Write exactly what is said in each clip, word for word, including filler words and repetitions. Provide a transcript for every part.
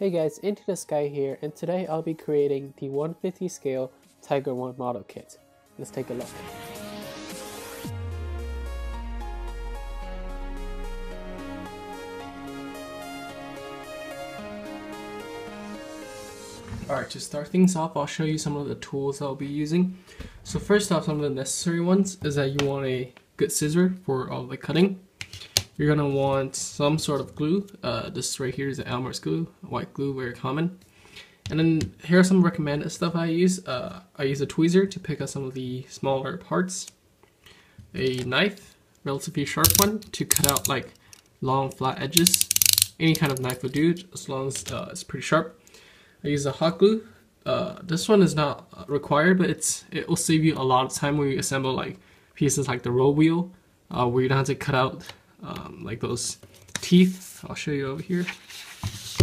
Hey guys, Into the Sky here, and today I'll be creating the one fifty scale Tiger one model kit. Let's take a look. Alright, to start things off, I'll show you some of the tools I'll be using. So first off, some of the necessary ones is that you want a good scissor for all the cutting. You're going to want some sort of glue. Uh, this right here is an Elmer's glue, white glue, very common. And then here are some recommended stuff I use. Uh, I use a tweezer to pick up some of the smaller parts. A knife, relatively sharp one, to cut out like long flat edges. Any kind of knife will do, as long as uh, it's pretty sharp. I use a hot glue. Uh, this one is not required, but it's it will save you a lot of time when you assemble like pieces like the roll wheel, uh, where you don't have to cut out Um, like those teeth. I'll show you over here.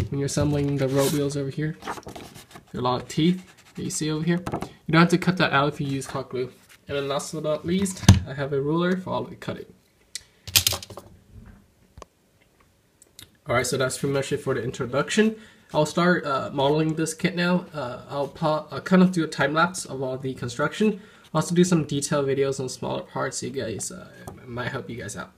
When you're assembling the road wheels over here, there are a lot of teeth that you see over here. You don't have to cut that out if you use hot glue. And then last but not least, I have a ruler for all the cutting. Alright, so that's pretty much it for the introduction. I'll start uh, modeling this kit now. Uh, I'll, I'll kind of do a time lapse of all the construction. I'll also do some detailed videos on smaller parts, so you guys, uh, it might help you guys out.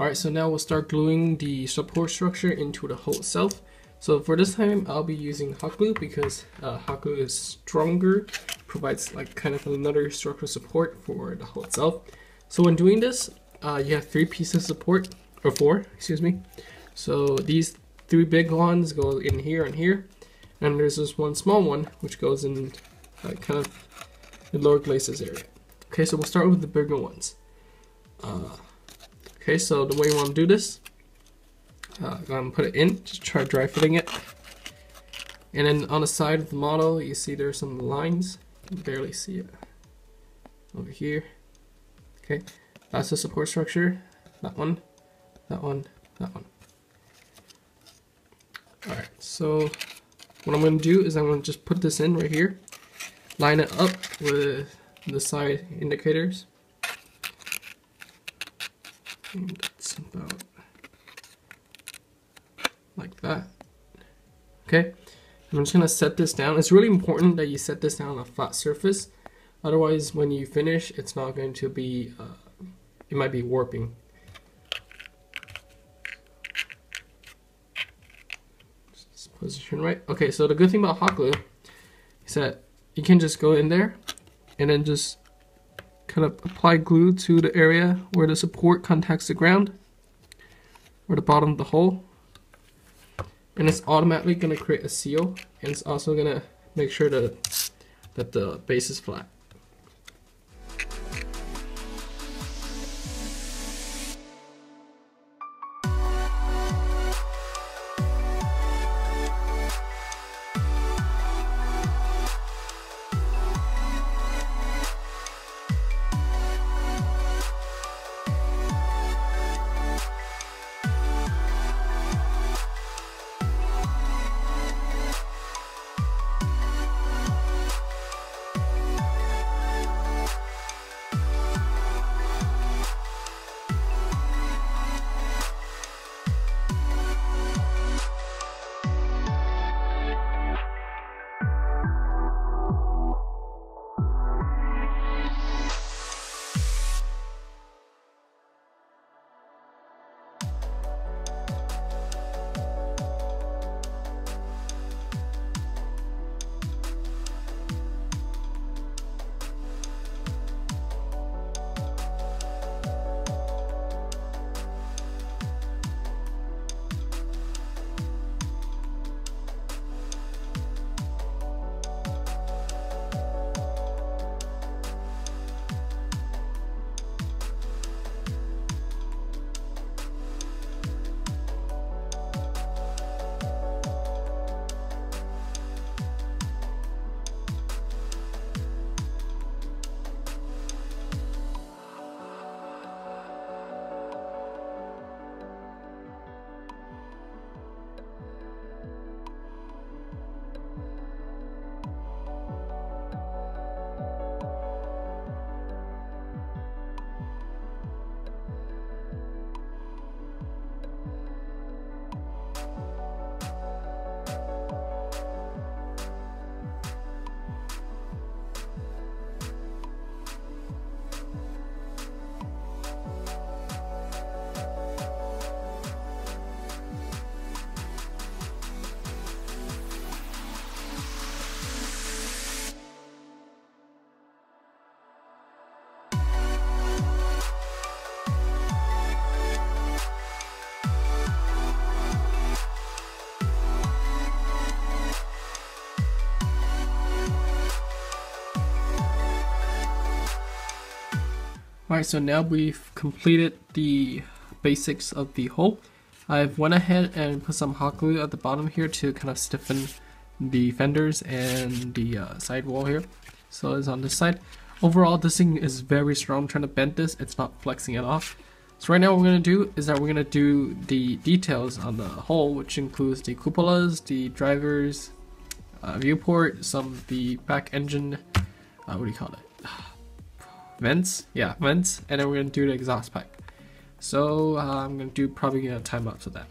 Alright, so now we'll start gluing the support structure into the hole itself. So for this time, I'll be using hot glue because uh, hot glue is stronger, provides like kind of another structural support for the hole itself. So when doing this, uh, you have three pieces of support, or four, excuse me. So these three big ones go in here and here, and there's this one small one which goes in uh, kind of the lower glacis area. Okay, so we'll start with the bigger ones. Uh, Okay, so the way you want to do this, uh, I'm going to put it in, just try dry fitting it. And then on the side of the model, you see there's some lines. You can barely see it. Over here. Okay, that's the support structure. That one, that one, that one. Alright, so what I'm going to do is I'm going to just put this in right here. Line it up with the side indicators. And that's about like that. Okay, I'm just gonna set this down. It's really important that you set this down on a flat surface, otherwise when you finish it's not going to be uh, it might be warping. Just position right. Okay, so the good thing about hot glue is that you can just go in there and then just kind of apply glue to the area where the support contacts the ground or the bottom of the hole, and it's automatically going to create a seal, and it's also going to make sure that, that the base is flat. Alright, so now we've completed the basics of the hole. I've went ahead and put some hot glue at the bottom here to kind of stiffen the fenders and the uh, side wall here. So it's on this side. Overall, this thing is very strong. I'm trying to bend this, it's not flexing at all. So right now what we're going to do is that we're going to do the details on the hull, which includes the cupolas, the drivers, uh, viewport, some of the back engine, uh, what do you call it? Vents? Yeah, vents. And then we're going to do the exhaust pipe. So uh, I'm going to do probably a time lapse of that.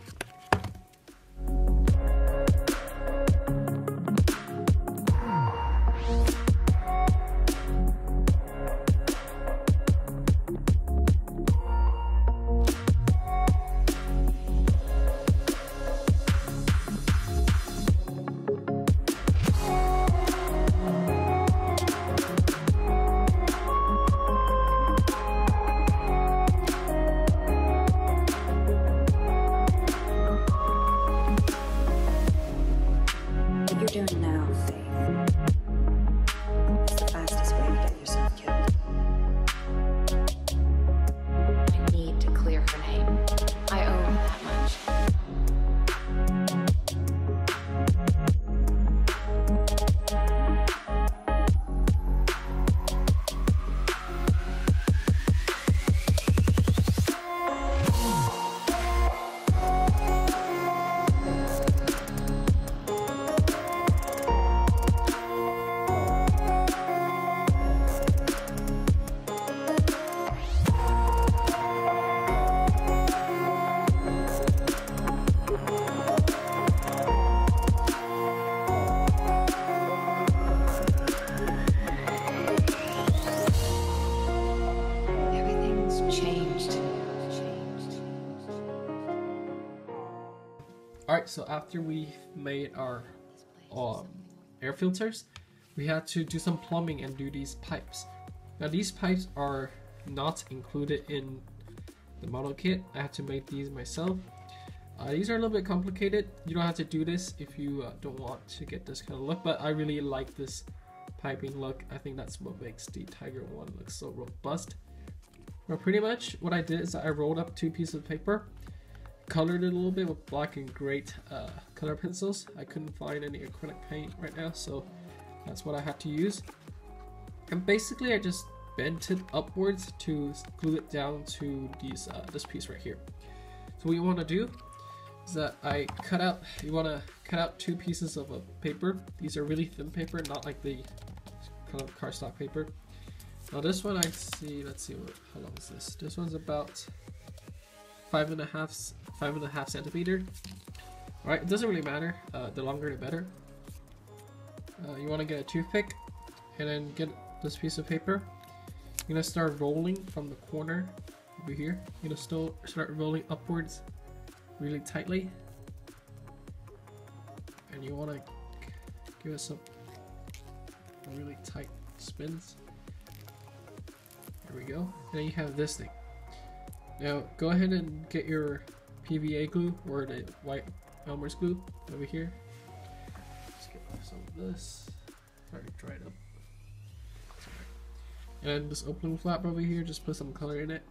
You're doing now, Faith, it's the fastest way to get yourself killed. I need to clear her name. I owe her that . Alright, so after we made our um, air filters, we had to do some plumbing and do these pipes. Now these pipes are not included in the model kit. I had to make these myself. Uh, these are a little bit complicated. You don't have to do this if you uh, don't want to get this kind of look, but I really like this piping look. I think that's what makes the Tiger one look so robust. Well, pretty much what I did is I rolled up two pieces of paper, colored it a little bit with black and gray uh, color pencils. I couldn't find any acrylic paint right now, so that's what I had to use. And basically I just bent it upwards to glue it down to these uh, this piece right here. So what you want to do is that I cut out, you want to cut out two pieces of a paper. These are really thin paper, not like the kind of cardstock paper. Now this one I see, let's see, what, how long is this? This one's about five and a half five and a half centimeter. All right, it doesn't really matter, uh, the longer the better. Uh, you want to get a toothpick and then get this piece of paper. You're gonna start rolling from the corner over here. You're gonna still start rolling upwards really tightly, and you want to give it some really tight spins. There we go. Then you have this thing. Now go ahead and get your P V A glue or the white Elmer's glue over here. Let's get off some of this. It's already dried up. And this opening flap over here, just put some color in it.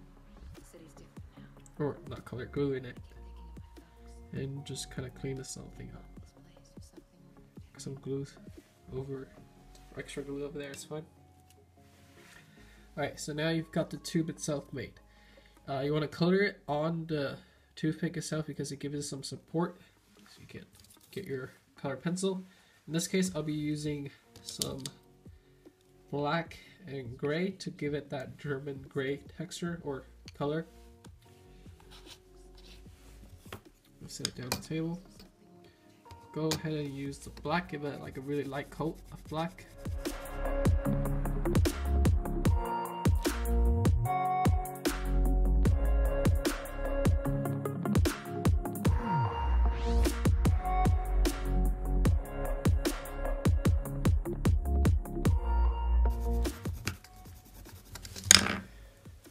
Or not color, glue in it. And just kind of clean this whole thing up. Some glue over, extra glue over there, it's fine. Alright, so now you've got the tube itself made. Uh, you want to color it on the toothpick itself because it gives it some support. So you can get your color pencil. In this case, I'll be using some black and gray to give it that German gray texture or color. I'll set it down on the table. Go ahead and use the black, give it like a really light coat of black.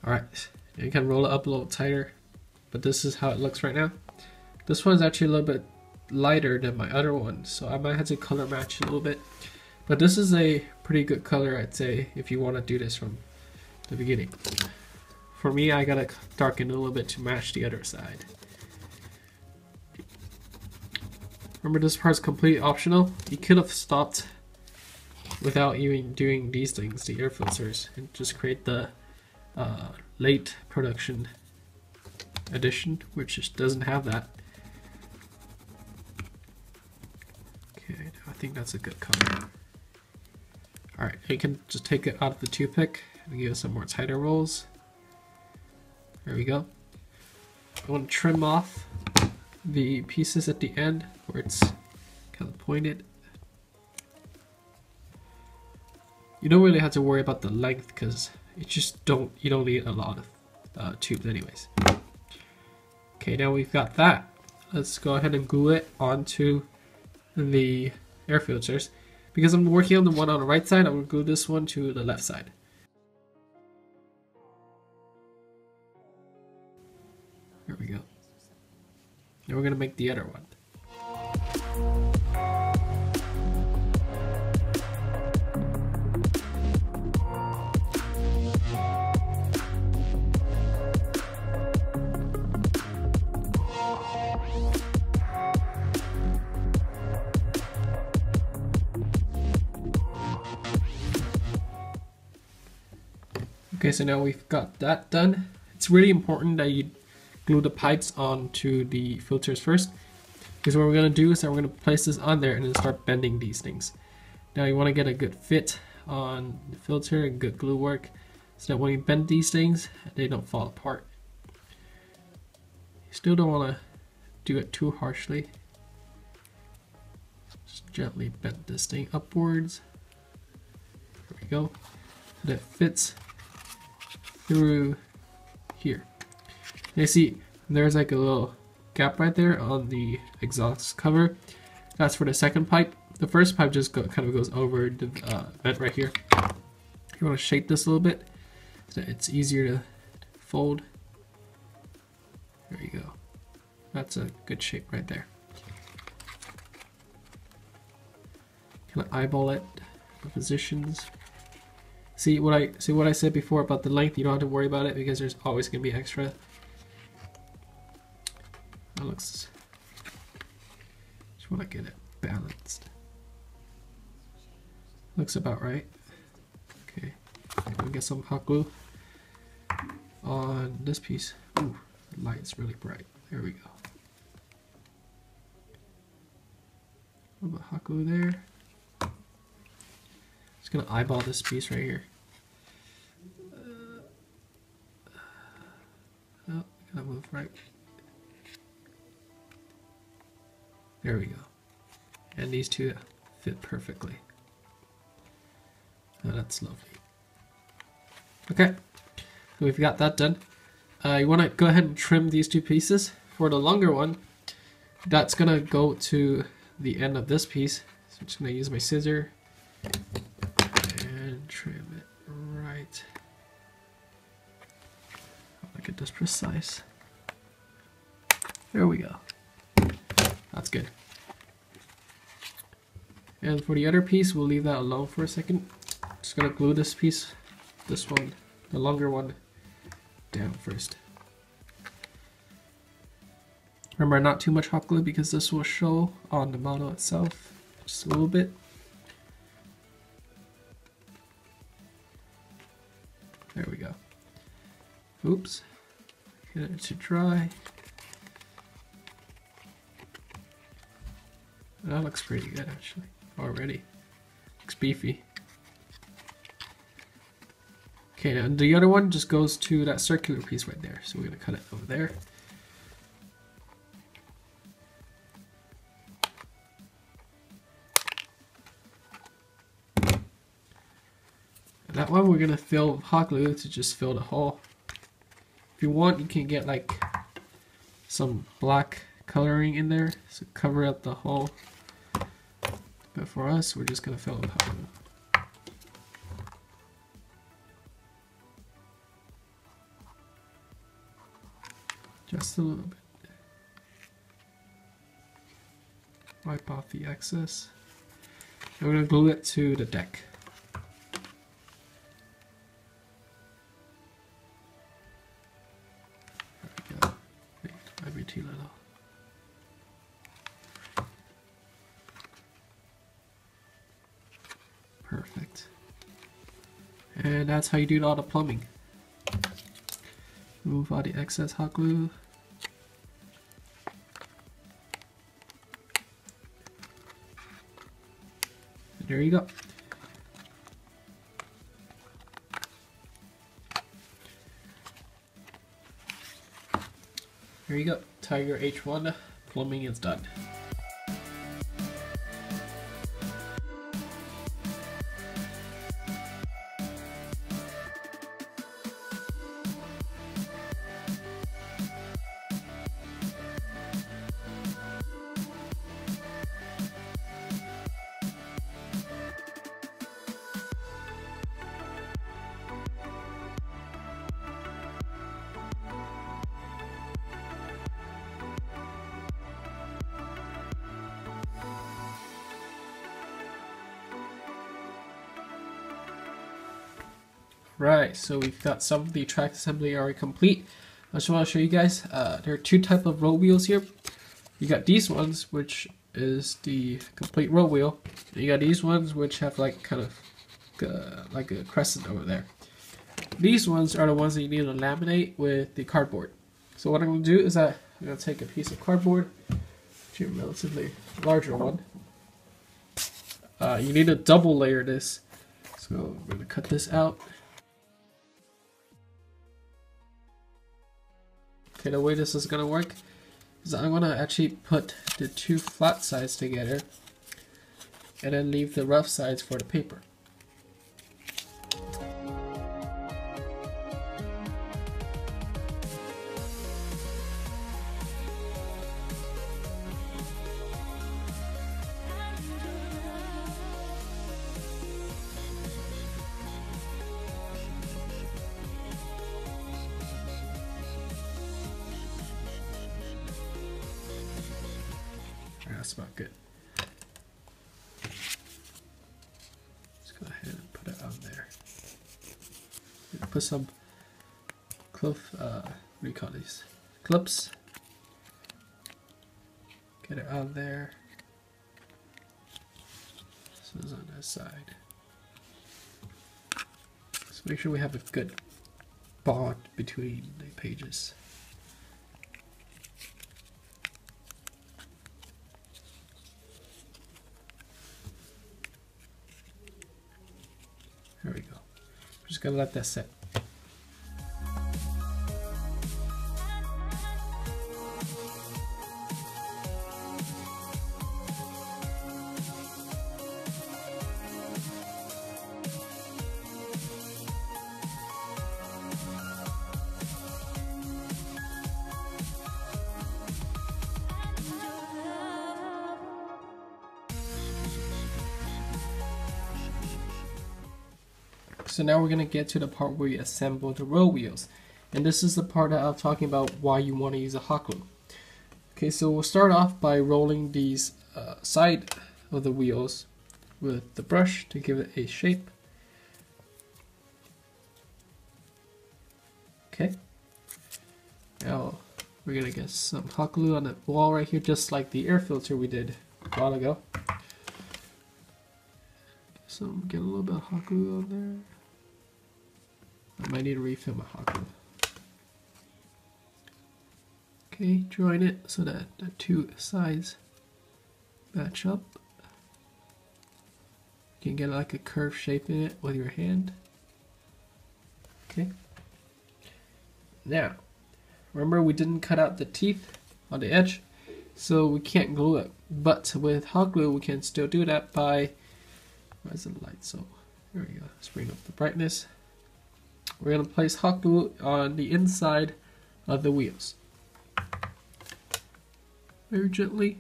Alright, you can roll it up a little tighter, but this is how it looks right now. This one's actually a little bit lighter than my other one, so I might have to color match a little bit. But this is a pretty good color, I'd say, if you want to do this from the beginning. For me, I gotta darken a little bit to match the other side. Remember, this part's completely optional. You could have stopped without even doing these things, the air filters, and just create the uh, late production edition, which just doesn't have that. Okay, I think that's a good color. Alright, you can just take it out of the two pick and give it some more tighter rolls. There we go. I want to trim off the pieces at the end where it's kind of pointed. You don't really have to worry about the length because it just don't you don't need a lot of uh, tubes anyways. Okay, now we've got that. Let's go ahead and glue it onto the air filters. Because I'm working on the one on the right side, I'm going to glue this one to the left side. There we go. Now we're going to make the other one. Okay, so now we've got that done. It's really important that you glue the pipes onto the filters first, because what we're going to do is that we're going to place this on there and then start bending these things. Now you want to get a good fit on the filter and good glue work so that when you bend these things, they don't fall apart. You still don't want to do it too harshly. Just gently bend this thing upwards. There we go. So that fits through here. Now you see there's like a little gap right there on the exhaust cover. That's for the second pipe. The first pipe just go, kind of goes over the uh, vent right here. You want to shape this a little bit so it's easier to fold. There you go. That's a good shape right there. Kind of eyeball it, the positions. See what I see what I said before about the length, you don't have to worry about it because there's always gonna be extra. That looks, just wanna get it balanced. Looks about right. Okay. I'm gonna get some hot glue on this piece. Ooh, the light's really bright. There we go. A little bit hot glue there. Just gonna eyeball this piece right here. Uh, oh, gotta move right. There we go. And these two fit perfectly. Oh, that's lovely. Okay, so we've got that done. Uh, you wanna go ahead and trim these two pieces. For the longer one, that's gonna go to the end of this piece. So I'm just gonna use my scissor. Trim it right. I'll get this precise. There we go. That's good. And for the other piece, we'll leave that alone for a second. Just gonna glue this piece, this one, the longer one, down first. Remember, not too much hot glue because this will show on the model itself. Just a little bit. There we go. Oops. Get it to dry. That looks pretty good actually. Already. Looks beefy. Okay, now the other one just goes to that circular piece right there. So we're gonna cut it over there. That one we're gonna fill hot glue to just fill the hole. If you want, you can get like some black coloring in there so cover up the hole. But for us, we're just gonna fill it with hot glue. Just a little bit. Wipe off the excess. And we're gonna glue it to the deck. थी लगा perfect. And that's how you do all the plumbing. Remove all the excess hot glue. And there you go. There you go. Tiger H one plumbing is done. Right, so we've got some of the track assembly already complete. I just want to show you guys, uh, there are two types of road wheels here. You got these ones, which is the complete road wheel. And you got these ones, which have like kind of uh, like a crescent over there. These ones are the ones that you need to laminate with the cardboard. So what I'm going to do is that I'm going to take a piece of cardboard, which is a relatively larger one. Uh, you need to double layer this. So I'm going to cut this out. Okay, the way this is going to work is I'm going to actually put the two flat sides together and then leave the rough sides for the paper. That's about good. Just go ahead and put it on there. Put some clip, uh, what do you call these? Clips. Get it on there. This is on this side. So make sure we have a good bond between the pages. There we go. I'm just gonna let that sit. So now we're going to get to the part where you assemble the road wheels. And this is the part that I'm talking about why you want to use a hot glue. Okay, so we'll start off by rolling these uh, side of the wheels with the brush to give it a shape. Okay. Now we're going to get some hot glue on the wall right here, just like the air filter we did a while ago. So get a little bit of hot glue on there. I might need to refill my hot glue. Okay, join it so that the two sides match up. You can get like a curved shape in it with your hand. Okay. Now, remember we didn't cut out the teeth on the edge, so we can't glue it. But with hot glue, we can still do that by. Why is the light so? There we go. Let's bring up the brightness. We're going to place hot glue on the inside of the wheels. Very gently.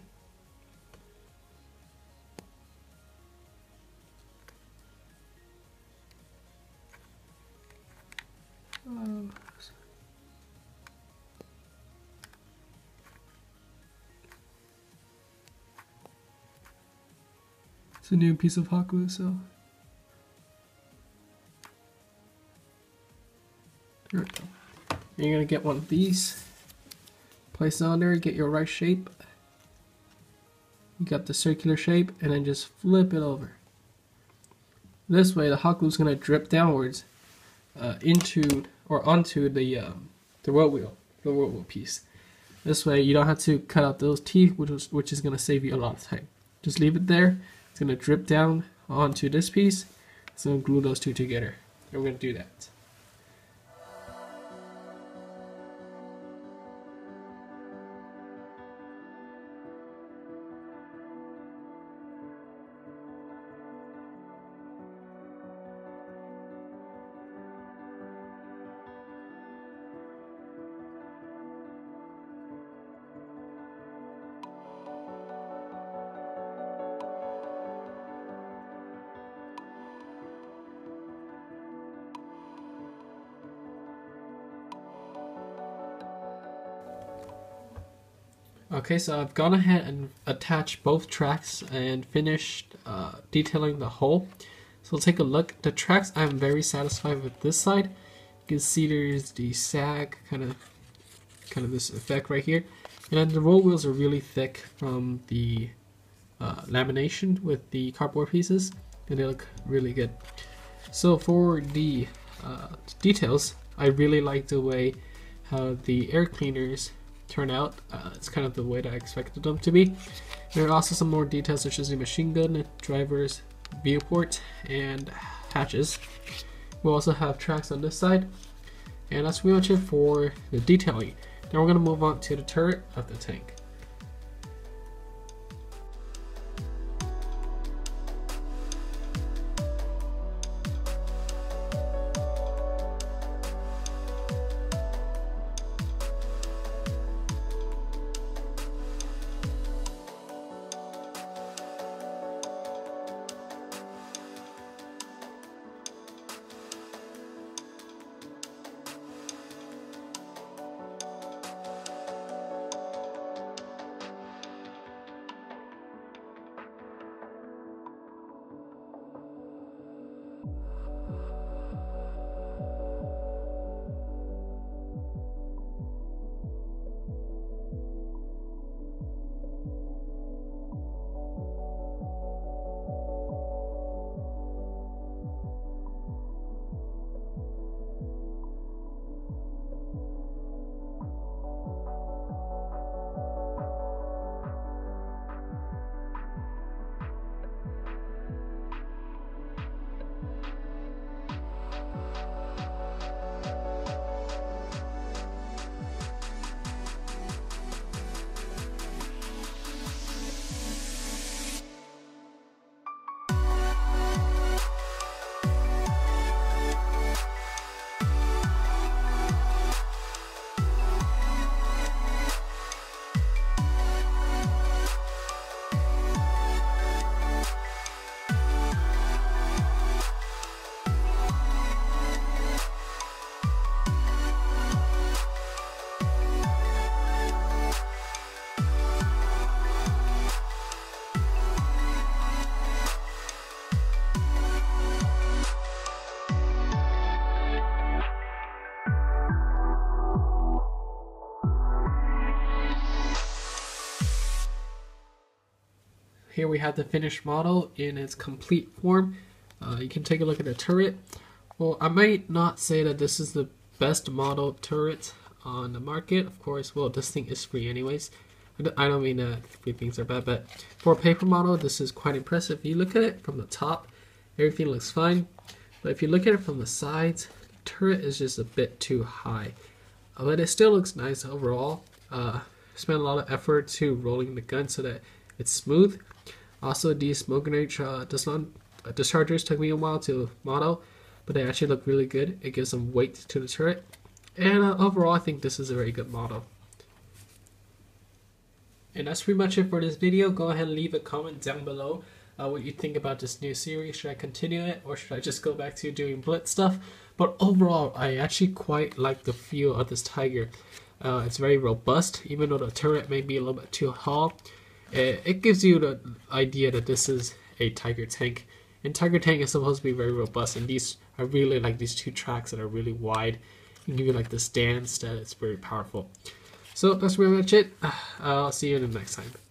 Um, it's a new piece of hot glue, so there we go. You're going to get one of these, Place it on there, get your right shape. You got the circular shape, and then just flip it over. This way the hot glue is going to drip downwards uh, into or onto the um, the road wheel, the road wheel piece. This way you don't have to cut out those teeth, which is, which is going to save you a lot of time. Just leave it there. It's going to drip down onto this piece. It's going to glue those two together. And we're going to do that. Okay, so I've gone ahead and attached both tracks and finished uh, detailing the hole. So we'll take a look. The tracks, I'm very satisfied with this side. You can see there's the sag, kind of kind of this effect right here. And then the roll wheels are really thick from the uh, lamination with the cardboard pieces, and they look really good. So for the uh, details, I really like the way how the air cleaners turn out. Uh, it's kind of the way that I expected them to be. There are also some more details such as the machine gun, drivers, viewport, and hatches. We'll also have tracks on this side. And that's pretty much it for the detailing. Now we're going to move on to the turret of the tank. Here we have the finished model in its complete form. Uh, you can take a look at the turret. Well, I might not say that this is the best model turret on the market. Of course, well, this thing is free anyways. I don't mean that free things are bad, but for a paper model, this is quite impressive. If you look at it from the top, everything looks fine. But if you look at it from the sides, the turret is just a bit too high. Uh, but it still looks nice overall. Uh, spent a lot of effort to rolling the gun so that it's smooth. Also, these smoke grenade uh, dischargers took me a while to model, but they actually look really good. It gives some weight to the turret. And uh, overall, I think this is a very good model. And that's pretty much it for this video. Go ahead and leave a comment down below uh, what you think about this new series. Should I continue it, or should I just go back to doing Blitz stuff? But overall, I actually quite like the feel of this Tiger. Uh, it's very robust, even though the turret may be a little bit too tall. It gives you the idea that this is a Tiger tank, and Tiger tank is supposed to be very robust, and these, I really like these two tracks that are really wide and give you like the stance that it's very powerful. So that's pretty much it. Uh, I'll see you in the next time.